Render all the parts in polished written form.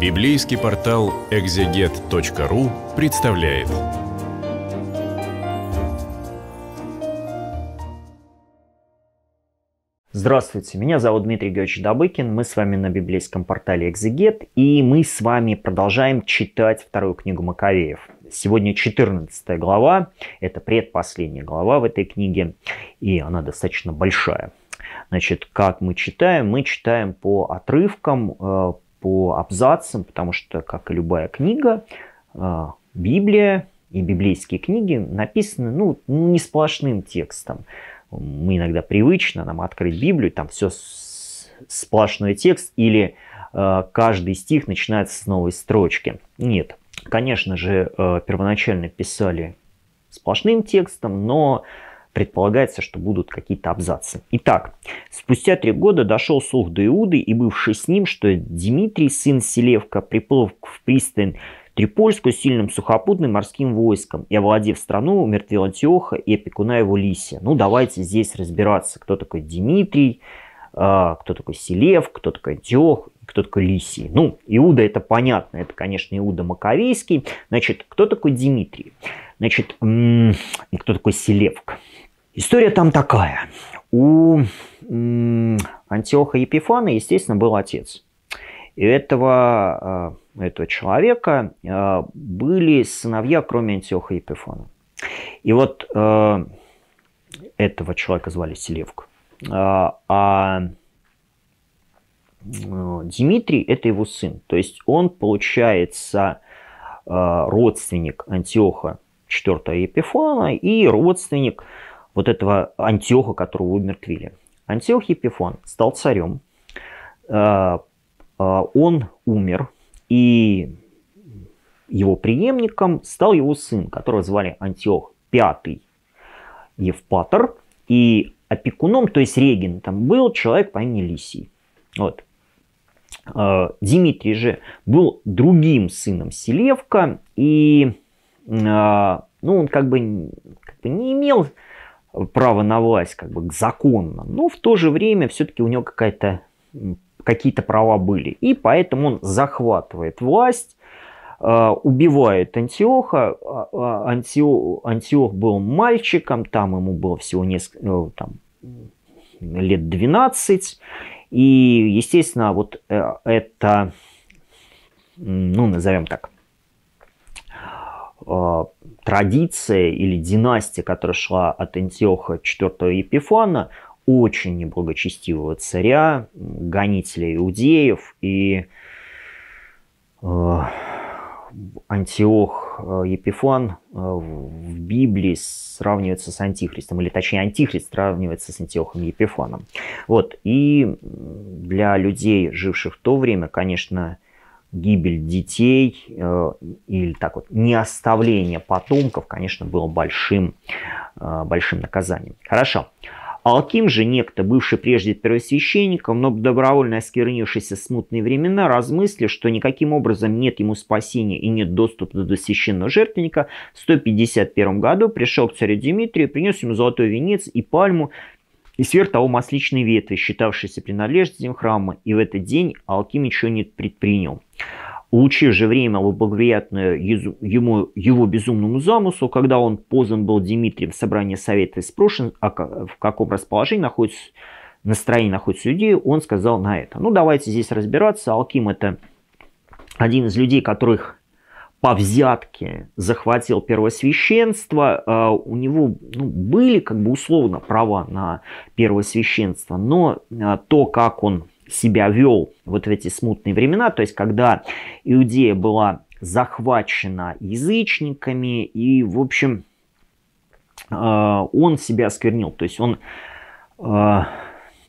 Библейский портал Экзегет.ру представляет. Здравствуйте, меня зовут Дмитрий Георгиевич Добыкин, мы с вами на библейском портале Экзегет, и мы с вами продолжаем читать вторую книгу Маковеев. Сегодня 14 глава, это предпоследняя глава в этой книге, и она достаточно большая. Значит, как мы читаем по отрывкам, по абзацам, потому что, как и любая книга, Библия и библейские книги написаны не сплошным текстом. Мы иногда привычно нам открыть Библию, там все сплошной текст, или каждый стих начинается с новой строчки. Нет, конечно же, первоначально писали сплошным текстом, но предполагается, что будут какие-то абзацы. Итак, спустя 3 года дошел слух до Иуды и бывший с ним, что Дмитрий, сын Селевка, приплыл в пристань Трипольскую сильным сухопутным морским войском и, овладев страну, умертвил Антиоха и опекуна его Лисия. Ну, давайте здесь разбираться, кто такой Дмитрий, кто такой Селев, кто такой Антиох, кто такой Лисий. Ну, Иуда это понятно, это, конечно, Иуда Маккавейский. Значит, кто такой Дмитрий? Значит, кто такой Селевк? История там такая. У Антиоха Епифана, естественно, был отец. И этого человека были сыновья, кроме Антиоха Епифана. И вот этого человека звали Селевк. А Дмитрий – это его сын. То есть он, получается, родственник Антиоха IV Епифана и родственник вот этого Антиоха, которого умертвили. Антиох Епифан стал царем. Он умер, и его преемником стал его сын, которого звали Антиох V Евпатор, и опекуном, то есть регентом, был человек по имени Лисий. Вот. Дмитрий же был другим сыном Селевка, и он как бы не имел права на власть, как бы законно, но в то же время все-таки у него какие-то права были. И поэтому он захватывает власть, убивает Антиоха. Антиох был мальчиком, там ему было всего лет 12. И, естественно, вот это, назовем так, традиция или династия, которая шла от Антиоха IV Епифана, очень неблагочестивого царя, гонителя иудеев, и Антиох Епифан в Библии сравнивается с Антихристом, или точнее Антихрист сравнивается с Антиохом Епифаном. Вот, и для людей, живших в то время, конечно, гибель детей или не оставление потомков, конечно, было большим наказанием. Хорошо. Алким же, некто, бывший прежде первосвященником, но добровольно осквернившийся в смутные времена, размыслив, что никаким образом нет ему спасения и нет доступа до священного жертвенника, в 151 году пришел к царю Дмитрию, принес ему золотой венец и пальму, и сверх того масличные ветви, считавшиеся принадлежностью храма, и в этот день Алким ничего не предпринял. Улучив же время благоприятное его безумному замыслу, когда он позван был Дмитрием в собрание совета и спрошен, в каком расположении настроении находится людей, он сказал на это. Ну, давайте здесь разбираться. Алким – это один из людей, которых по взятке захватил первосвященство. У него были условно права на первосвященство, но то, как он себя вел вот в эти смутные времена, то есть когда Иудея была захвачена язычниками, и, в общем, он себя осквернил, то есть он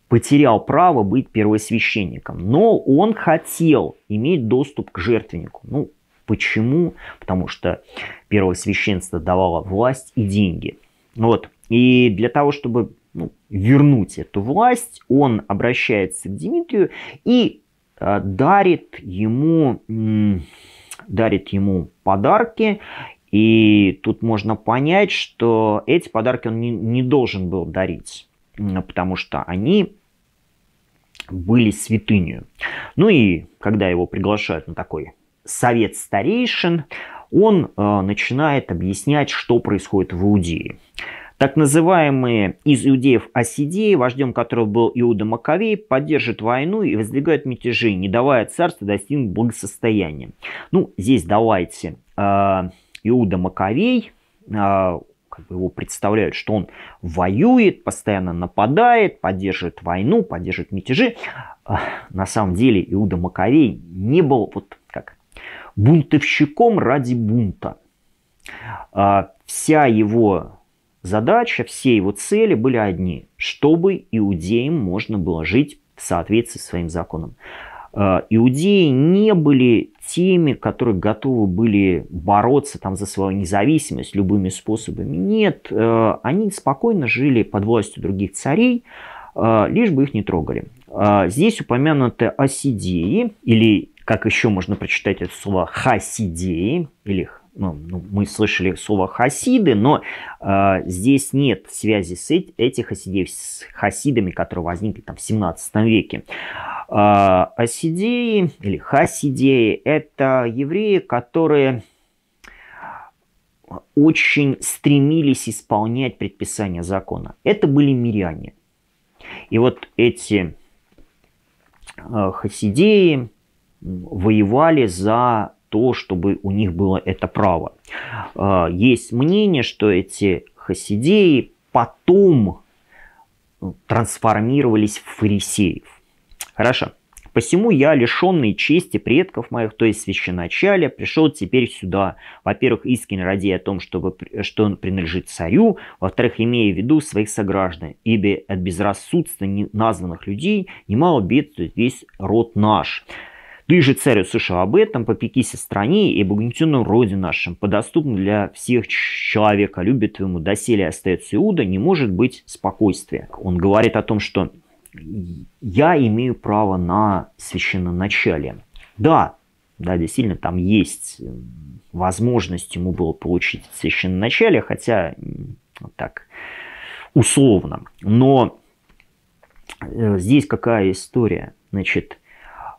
потерял право быть первосвященником, но он хотел иметь доступ к жертвеннику. Ну, почему? Потому что первосвященство давало власть и деньги. Вот. И для того, чтобы вернуть эту власть, он обращается к Дмитрию и дарит ему подарки. И тут можно понять, что эти подарки он не должен был дарить, потому что они были святынью. Ну и когда его приглашают на такой совет старейшин, он начинает объяснять, что происходит в Иудее. Так называемые из иудеев асидеи, вождем которого был Иуда Маккавей, поддерживают войну и воздвигают мятежи, не давая царству достигнуть благосостояния. Ну, здесь давайте Иуда Маккавей, как бы его представляют, что он воюет, постоянно нападает, поддерживает войну, поддерживает мятежи. На самом деле Иуда Маккавей не был вот как бунтовщиком ради бунта. Вся его задача, все его цели были одни, чтобы иудеям можно было жить в соответствии со своим законом. Иудеи не были теми, которые готовы были бороться там за свою независимость любыми способами. Нет, они спокойно жили под властью других царей, лишь бы их не трогали. Здесь упомянуты асидеи, или как еще можно прочитать это слово, хасидеи, или мы слышали слово хасиды, но здесь нет связи с этих хасидеев с хасидами, которые возникли там в 17 веке. Асидеи или хасидеи — это евреи, которые очень стремились исполнять предписания закона. Это были миряне. И вот эти хасидеи воевали за то, чтобы у них было это право. Есть мнение, что эти хасидеи потом трансформировались в фарисеев. Хорошо. Посему я, лишенный чести предков моих, то есть священачалия, пришел теперь сюда. Во-первых, искренне радея о том, что он принадлежит царю. Во-вторых, имея в виду своих сограждан. Ибо от безрассудства названных людей немало бедствует весь род наш. Ты же, царь, услышал об этом, попекись о стране и об угнетенном роде нашем, подоступным для всех человека, любит ему, доселе остается Иуда, не может быть спокойствия. Он говорит о том, что я имею право на священноначалие. Да, действительно, там есть возможность ему было получить священноначалие, хотя так условно. Но здесь какая история? Значит,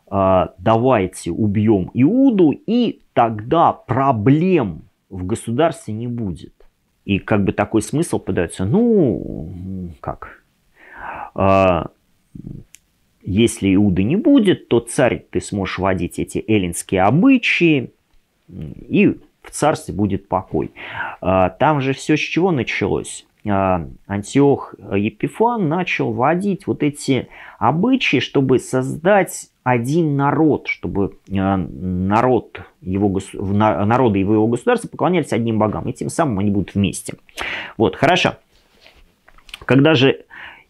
давайте убьем Иуду, и тогда проблем в государстве не будет. И как бы такой смысл подается, если Иуды не будет, то царь, ты сможешь вводить эти эллинские обычаи, и в царстве будет покой. Там же все с чего началось? Антиох Епифан начал вводить вот эти обычаи, чтобы создать один народ, чтобы народы его государства поклонялись одним богам, и тем самым они будут вместе. Вот, хорошо. Когда же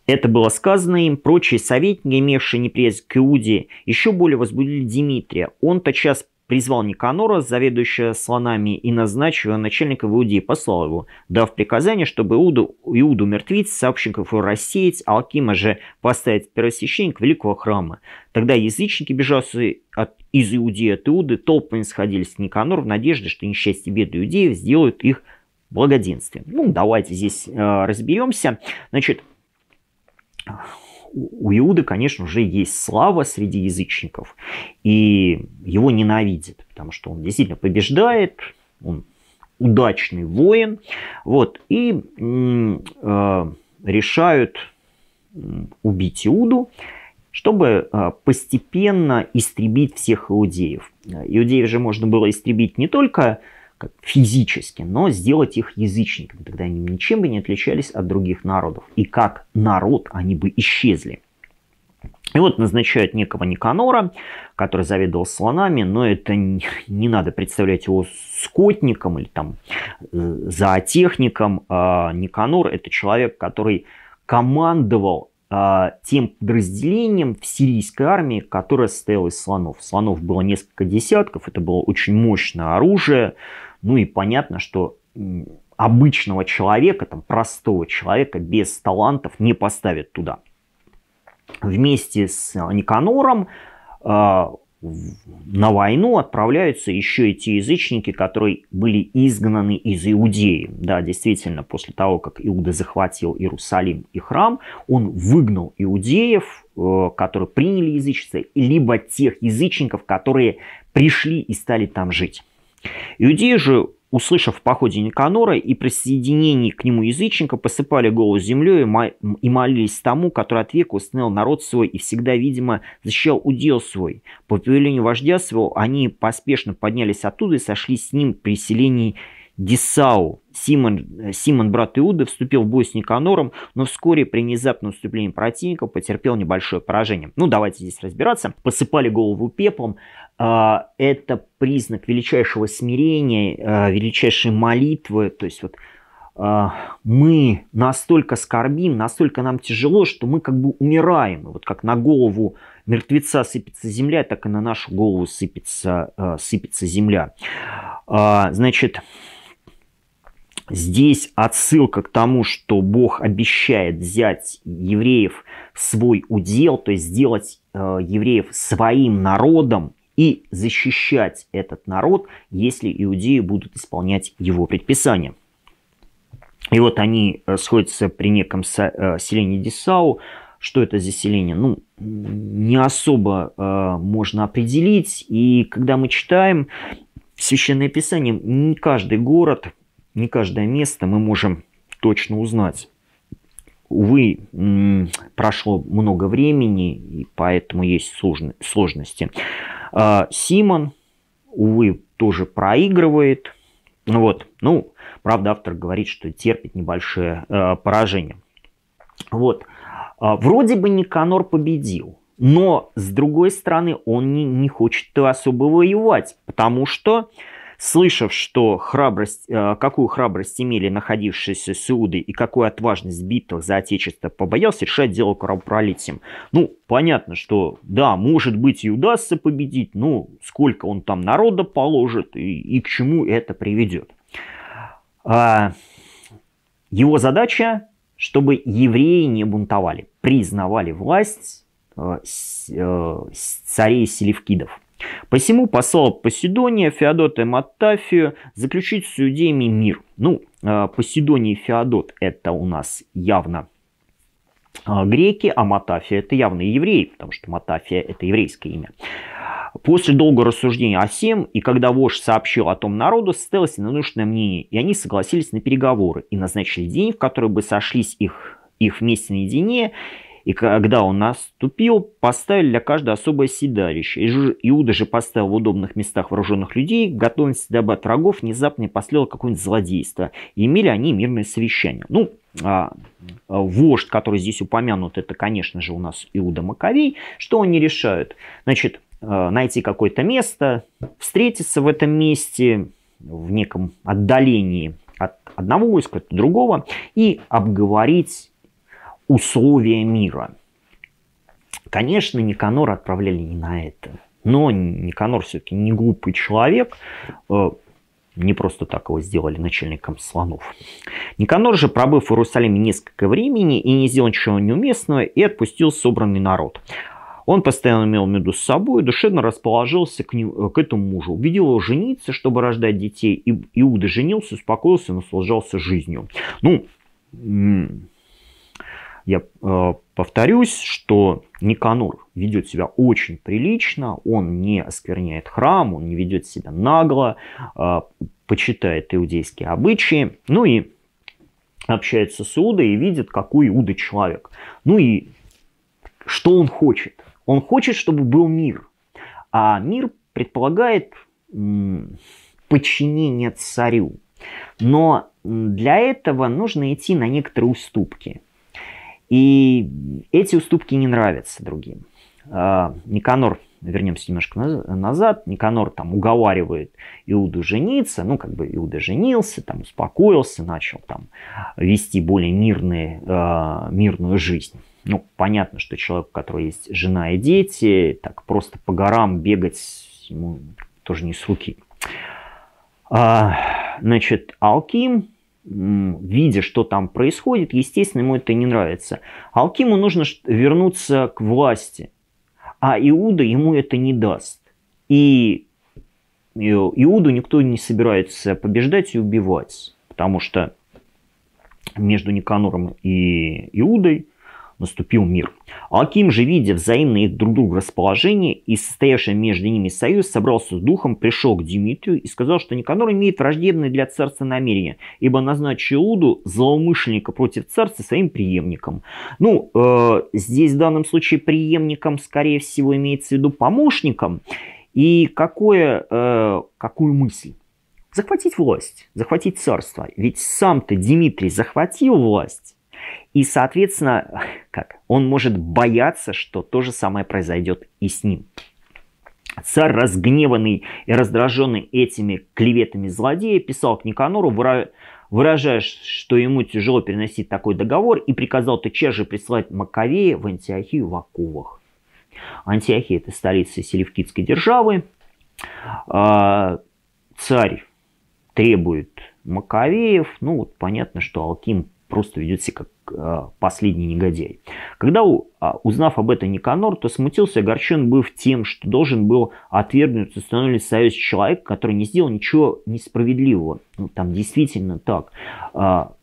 это было сказано им, прочие советники, имевшие неприязнь к Иуде, еще более возбудили Дмитрия. Он тотчас призвал Никанора, заведующего слонами, и назначил начальника в Иудее, послал его, дав приказание, чтобы Иуду умертвить, сообщников его рассеять, Алкима же поставить первосвященник великого храма. Тогда язычники, бежавшие из Иудеи от Иуды, толпами сходились к Никанору в надежде, что несчастье беды иудеев сделают их благоденствием. Ну, давайте здесь разберемся. Значит, у Иуды, конечно, уже есть слава среди язычников, и его ненавидят, потому что он действительно побеждает, он удачный воин, вот, и решают убить Иуду, чтобы постепенно истребить всех иудеев. Иудеев же можно было истребить не только физически, но сделать их язычниками. Тогда они ничем бы не отличались от других народов. И как народ они бы исчезли. И вот назначают некого Никанора, который заведовал слонами, но это не надо представлять его скотником или там зоотехником. Никанор — это человек, который командовал тем подразделением в сирийской армии, которая состояла из слонов. Слонов было несколько десятков, это было очень мощное оружие. Ну и понятно, что обычного человека, там, простого человека без талантов не поставят туда. Вместе с Никанором на войну отправляются еще и те язычники, которые были изгнаны из Иудеи. Да, действительно, после того, как Иуда захватил Иерусалим и храм, он выгнал иудеев, которые приняли язычество, либо тех язычников, которые пришли и стали там жить. Иудеи же, услышав о походе Никанора и присоединении к нему язычника, посыпали голову землей и молились тому, который от века установил народ свой и всегда, видимо, защищал удел свой. По повелению вождя своего они поспешно поднялись оттуда и сошлись с ним при селении Дисау. Симон, брат Иуды, вступил в бой с Никанором, но вскоре при внезапном вступлении противника потерпел небольшое поражение. Ну, давайте здесь разбираться. Посыпали голову пеплом. Это признак величайшего смирения, величайшей молитвы. То есть вот мы настолько скорбим, настолько нам тяжело, что мы как бы умираем. И вот как на голову мертвеца сыпется земля, так и на нашу голову сыпется земля. Значит, здесь отсылка к тому, что Бог обещает взять евреев в свой удел, то есть сделать евреев своим народом и защищать этот народ, если иудеи будут исполнять его предписания. И вот они сходятся при неком селении Дисау. Что это за селение? Ну, не особо можно определить. И когда мы читаем Священное Писание, не каждый город, не каждое место мы можем точно узнать. Увы, прошло много времени, и поэтому есть сложности. Симон, увы, тоже проигрывает. Вот. Ну, правда, автор говорит, что терпит небольшое поражение. Вот. Вроде бы Никанор победил, но, с другой стороны, он не хочет особо воевать, потому что, слышав, что какую храбрость имели находившиеся с Иудой и какую отважность в битвах за отечество, побоялся решать дело кровопролитием. Ну, понятно, что да, может быть, и удастся победить, но сколько он там народа положит и к чему это приведет. Его задача, чтобы евреи не бунтовали, признавали власть царей селевкидов. Посему послал Поседония, Феодота и Матафию заключить с иудеями мир. Ну, Поседоний и Феодот — это у нас явно греки, а Матафия — это явно евреи, потому что Матафия — это еврейское имя. После долгого рассуждения о всем, и когда вождь сообщил о том народу, состоялось единодушное мнение, и они согласились на переговоры и назначили день, в который бы сошлись их вместе наедине. И когда он наступил, поставили для каждого особое седалище. Иуда же поставил в удобных местах вооруженных людей, в готовности дабы от врагов внезапно последовало какое-нибудь злодейство. И имели они мирное совещание. Ну, вождь, который здесь упомянут, это, конечно же, у нас Иуда Маккавей. Что они решают? Значит, найти какое-то место, встретиться в этом месте, в неком отдалении от одного войска, от другого, и обговорить условия мира. Конечно, Никанора отправляли не на это. Но Никанор все-таки не глупый человек. Не просто так его сделали начальником слонов. Никанор же, пробыв в Иерусалиме несколько времени и не сделал ничего неуместного, и отпустил собранный народ. Он постоянно имел между собой, душевно расположился к этому мужу. Убедил его жениться, чтобы рождать детей. И Иуда женился, успокоился, наслаждался жизнью. Ну, я повторюсь, что Никанор ведет себя очень прилично, он не оскверняет храм, он не ведет себя нагло, почитает иудейские обычаи, ну и общается с Иудой и видит, какой Иуда человек. Ну и что он хочет? Он хочет, чтобы был мир, а мир предполагает подчинение царю, но для этого нужно идти на некоторые уступки. И эти уступки не нравятся другим. Никанор, вернемся немножко назад, Никанор там уговаривает Иуду жениться, ну как бы Иуда женился, там успокоился, начал там вести более мирную жизнь. Ну понятно, что человек, у которого есть жена и дети, так просто по горам бегать ему тоже не с руки. Значит, Алким, видя, что там происходит, естественно, ему это не нравится. Алкиму нужно вернуться к власти, а Иуда ему это не даст. И Иуду никто не собирается побеждать и убивать, потому что между Никанором и Иудой наступил мир. Алким же, видя взаимное их друг другу расположение и состоявший между ними союз, собрался с духом, пришел к Дмитрию и сказал, что Никанор имеет враждебное для царства намерение, ибо назначил Иуду, злоумышленника против царства, своим преемником. Ну, здесь в данном случае преемником, скорее всего, имеется в виду помощником. И какую мысль? Захватить власть, захватить царство. Ведь сам-то Дмитрий захватил власть. И, соответственно, он может бояться, что то же самое произойдет и с ним. Царь, разгневанный и раздраженный этими клеветами злодея, писал к Никанору, выражая, что ему тяжело переносить такой договор, и приказал тотчас же прислать Маковея в Антиохию в оковах. Антиохия – это столица Селевкидской державы. Царь требует Маковеев. Ну, вот понятно, что Алким просто ведет себя как последний негодяй. Когда, узнав об этом, Никанор, то смутился, огорчен быв тем, что должен был отвергнуть установленный союз человека, который не сделал ничего несправедливого. Ну, там действительно так.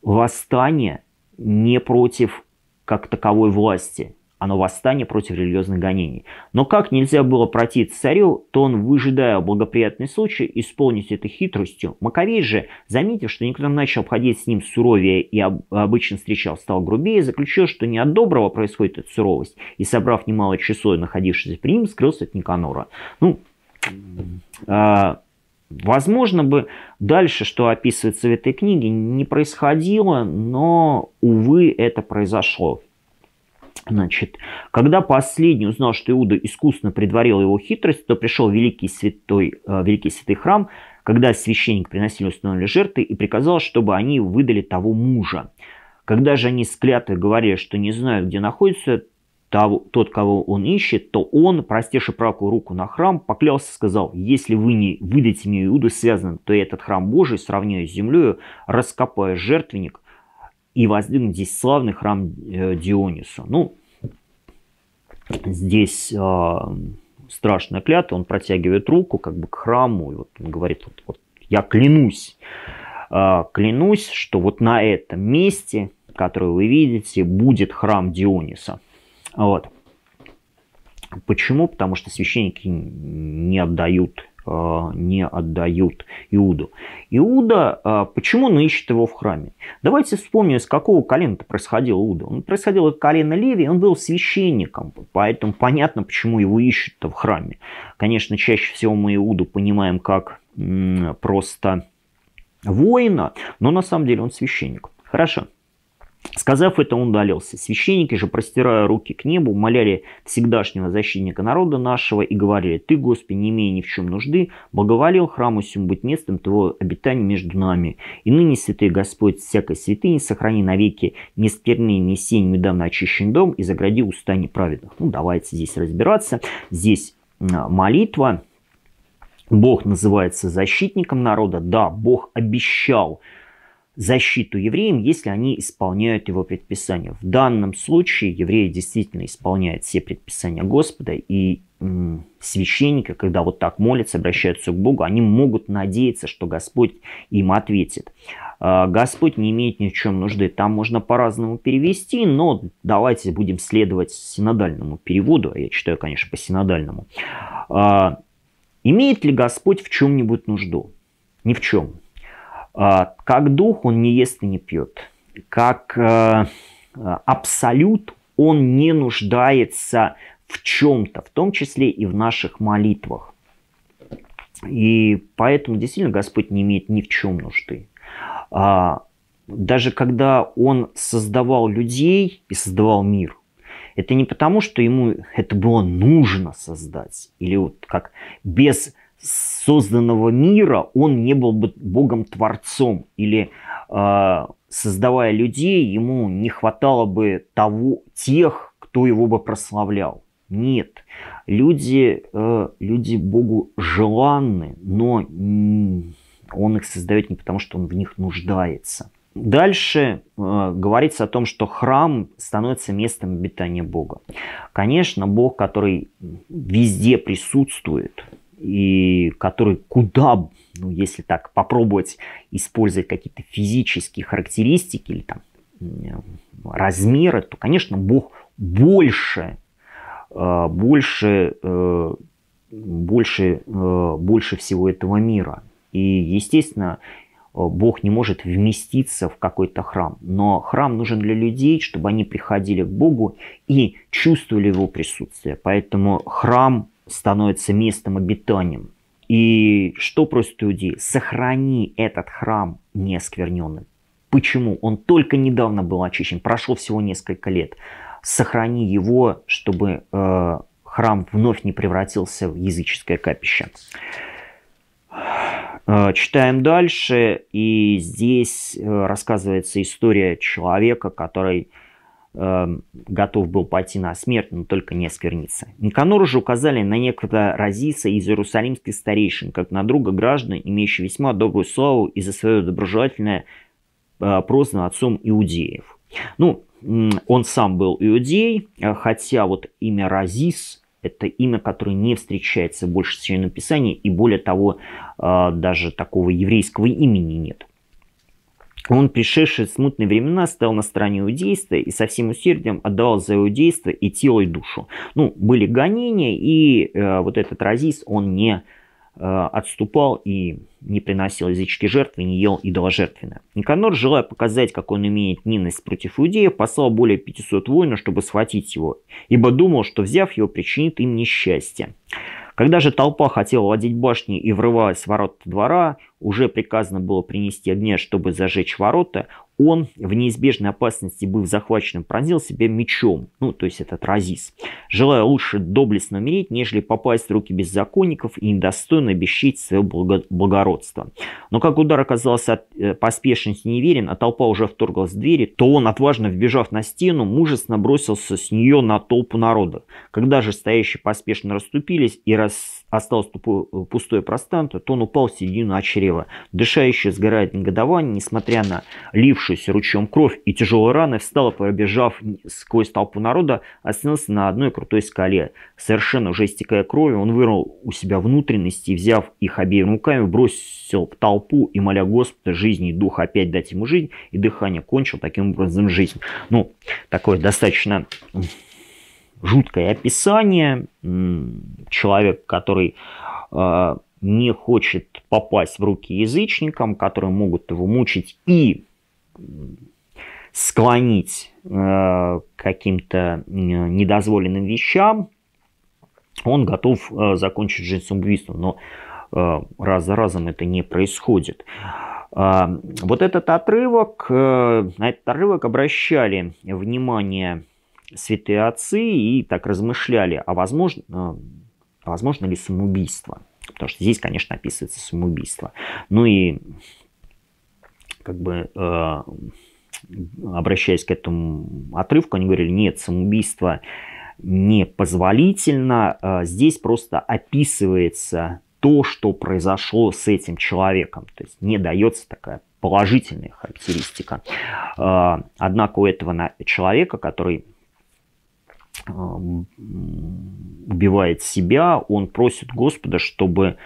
Восстание не против как таковой власти. Оно восстание против религиозных гонений. Но как нельзя было противиться царю, то он, выжидая благоприятный случай, исполнить это хитростью. Маковей же, заметив, что никто начал обходить с ним суровее и обычно встречал, стал грубее, заключил, что не от доброго происходит эта суровость, и, собрав немалое число находившихся при ним, скрылся от Никанора. Ну, возможно бы дальше, что описывается в этой книге, не происходило, но, увы, это произошло. Значит, когда последний узнал, что Иуда искусно предварил его хитрость, то пришел великий святой храм, когда священник приносили установленные жертвы, и приказал, чтобы они выдали того мужа. Когда же они с клятвой говорили, что не знают, где находится тот, кого он ищет, то он, простивши правую руку на храм, поклялся, сказал: «Если вы не выдадите мне Иуду связанным, то я этот храм Божий сравняю с землею, раскопая жертвенник и воздвигну здесь славный храм Дионису». Ну, здесь страшная клятва. Он протягивает руку как бы к храму. И вот он говорит: вот, я клянусь, что вот на этом месте, которое вы видите, будет храм Диониса. Вот. Почему? Потому что священники не отдают Иуду. Иуда, почему он ищет его в храме? Давайте вспомним, с какого колена-то происходил Иуда. Он происходил от колена Леви, он был священником, поэтому понятно, почему его ищут-то в храме. Конечно, чаще всего мы Иуду понимаем как просто воина, но на самом деле он священник. Хорошо. Сказав это, он удалился. Священники же, простирая руки к небу, умоляли всегдашнего защитника народа нашего и говорили: «Ты, Господи, не имея ни в чем нужды, благоволил храму сему быть местом твоего обитания между нами. И ныне, святый Господь, всякой святыни сохрани навеки нескверный, ни сень, недавно очищен дом, и загради уста неправедных». Ну, давайте здесь разбираться. Здесь молитва. Бог называется защитником народа. Да, Бог обещал защиту евреям, если они исполняют его предписания. В данном случае евреи действительно исполняют все предписания Господа, и священники, когда вот так молятся, обращаются к Богу, они могут надеяться, что Господь им ответит. Господь не имеет ни в чем нужды. Там можно по-разному перевести, но давайте будем следовать синодальному переводу. Я читаю, конечно, по синодальному. Имеет ли Господь в чем-нибудь нужду? Ни в чем. Как дух он не ест и не пьет, как абсолют он не нуждается в чем-то, в том числе и в наших молитвах. И поэтому действительно Господь не имеет ни в чем нужды. Даже когда он создавал людей и создавал мир, это не потому, что ему это было нужно создать, или вот как без созданного мира он не был бы Богом-творцом, или создавая людей, ему не хватало бы тех, кто его бы прославлял. Нет. Люди Богу желанны, но он их создает не потому, что он в них нуждается. Дальше говорится о том, что храм становится местом обитания Бога. Конечно, Бог, который везде присутствует, и который куда, ну, если так попробовать использовать какие-то физические характеристики или там размеры, то, конечно, Бог больше всего этого мира. И, естественно, Бог не может вместиться в какой-то храм. Но храм нужен для людей, чтобы они приходили к Богу и чувствовали его присутствие. Поэтому храм становится местом обитания. И что просят иудеи? Сохрани этот храм неоскверненным. Почему? Он только недавно был очищен, прошло всего несколько лет. Сохрани его, чтобы храм вновь не превратился в языческое капище. Читаем дальше, и здесь рассказывается история человека, который готов был пойти на смерть, но только не оскверниться. Никанору же указали на некто Разиса из иерусалимских старейшин, как на друга граждан, имеющего весьма добрую славу из-за своего доброжелательного, прозванного отцом иудеев. Ну, он сам был иудей, хотя вот имя Разис – это имя, которое не встречается больше в Священном Писании, и более того, даже такого еврейского имени нет. Он, пришедший в смутные времена, стоял на стороне иудейства и со всем усердием отдавал за иудейство и тело, и душу. Ну, были гонения, и вот этот Разис, он не отступал и не приносил языческие жертвы, не ел идоложертвенное. Никанор, желая показать, как он имеет ненависть против иудеев, послал более 500 воинов, чтобы схватить его, ибо думал, что, взяв его, причинит им несчастье. Когда же толпа хотела владеть башней и врывалась в ворота двора, уже приказано было принести огня, чтобы зажечь ворота, он в неизбежной опасности, быв захваченным, пронзил себя мечом, ну, то есть этот Разис, желая лучше доблестно умереть, нежели попасть в руки беззаконников и недостойно обещать свое благородство. Но как удар оказался поспешности неверен, а толпа уже вторглась в двери, то он, отважно вбежав на стену, мужественно бросился с нее на толпу народа. Когда же стоящие поспешно расступились и осталось пустое пространство, то он упал в середину очрева. Дыша еще сгорает негодование, несмотря на лившуюся ручьем кровь и тяжелые раны, встал и, пробежав сквозь толпу народа, остановился на одной крутой скале. Совершенно уже истекая кровью, он вырвал у себя внутренности, взяв их обеими руками, бросил в толпу и, моля Господа, жизни и духа опять дать ему жизнь, и дыхание, кончил таким образом жизнь. Ну, такое достаточно жуткое описание. Человек, который не хочет попасть в руки язычникам, которые могут его мучить и склонить к каким-то недозволенным вещам, он готов закончить жизнь самоубийством. Но раз за разом это не происходит. Вот этот отрывок, на этот отрывок обращали внимание святые отцы и так размышляли, возможно ли самоубийство. Потому что здесь, конечно, описывается самоубийство. Ну и, как бы, обращаясь к этому отрывку, они говорили, нет, самоубийство непозволительно. Здесь просто описывается то, что произошло с этим человеком. То есть не дается такая положительная характеристика. Однако у этого человека, который убивает себя, он просит Господа, чтобы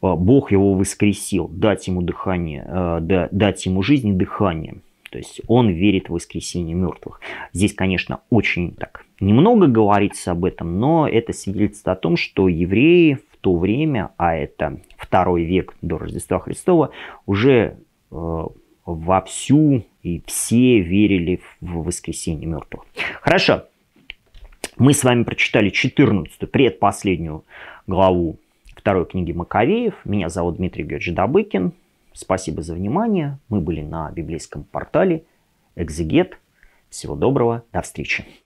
Бог его воскресил, дать ему дыхание, дать ему жизнь и дыхание. То есть он верит в воскресение мертвых. Здесь, конечно, очень так немного говорится об этом, но это свидетельствует о том, что евреи в то время, а это 2 век до Рождества Христова, уже вовсю и все верили в воскресение мертвых. Хорошо. Мы с вами прочитали 14-ю, предпоследнюю главу 2 книги Маковеев. Меня зовут Дмитрий Георгиевич Добыкин. Спасибо за внимание. Мы были на библейском портале Экзегет. Всего доброго. До встречи.